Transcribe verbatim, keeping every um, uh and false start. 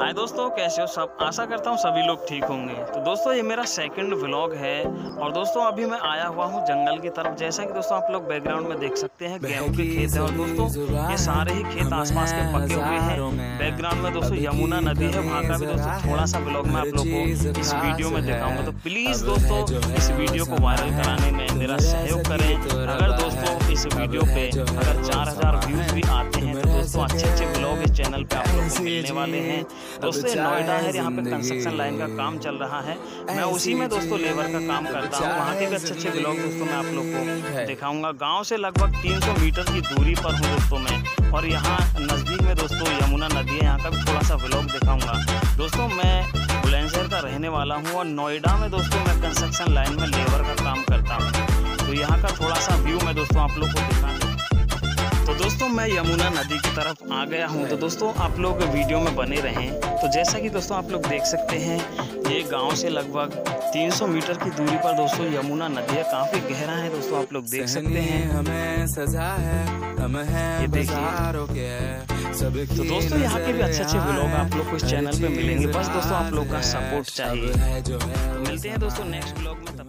हाय दोस्तों, कैसे हो सब। आशा करता हूँ सभी लोग ठीक होंगे। तो दोस्तों ये मेरा सेकंड व्लॉग है और दोस्तों अभी मैं आया हुआ हूँ जंगल की तरफ। जैसा कि दोस्तों आप लोग बैकग्राउंड में देख सकते हैं गेहूं के खेत है और दोस्तों ये सारे ही खेत आसपास के पके हुए हैं। बैकग्राउंड में दोस्तों यमुना नदी है, वहाँ का भी दोस्तों थोड़ा सा व्लॉग मैं आप लोग को इस वीडियो में दिखाऊंगा। तो प्लीज़ दोस्तों इस वीडियो को वायरल कराने में मेरा सहयोग करें। अगर दोस्तों इस वीडियो पे अगर चार हजार व्यूज भी आते हैं तो दोस्तों अच्छे अच्छे ब्लॉग इस चैनल पे आप लोगों को मिलने वाले हैं। दोस्तों नोएडा है, यहाँ पे कंस्ट्रक्शन लाइन का काम चल रहा है, मैं उसी में दोस्तों लेबर का काम करता हूँ। वहाँ के भी अच्छे अच्छे ब्लॉग दोस्तों मैं आप लोग को दिखाऊंगा। गाँव से लगभग तीन सौ मीटर की दूरी पर हूँ दोस्तों मैं, और यहाँ नज़दीक में दोस्तों यमुना नदी है, यहाँ का भी थोड़ा सा ब्लॉग दिखाऊंगा। दोस्तों मैं बुलंदशहर का रहने वाला हूँ और नोएडा में दोस्तों मैं कंस्ट्रक्शन लाइन में लेबर का काम करता हूँ। तो यहाँ का थोड़ा सा व्यू मैं दोस्तों आप लोग को दिखाऊंगा। तो दोस्तों मैं यमुना नदी की तरफ आ गया हूँ। तो दोस्तों आप लोग वीडियो में बने रहें। तो जैसा कि दोस्तों आप लोग देख सकते हैं ये गांव से लगभग तीन सौ मीटर की दूरी पर दोस्तों यमुना नदी है। काफी गहरा है दोस्तों, आप लोग देख सकते हैं। हमें सजा है, हम हैं बाजारों के। तो दोस्तों यहाँ के भी अच्छे अच्छे व्लॉग आप लोग को इस चैनल पे मिलेंगे। बस दोस्तों आप लोग का सपोर्ट चाहिए। मिलते हैं दोस्तों नेक्स्ट व्लॉग में।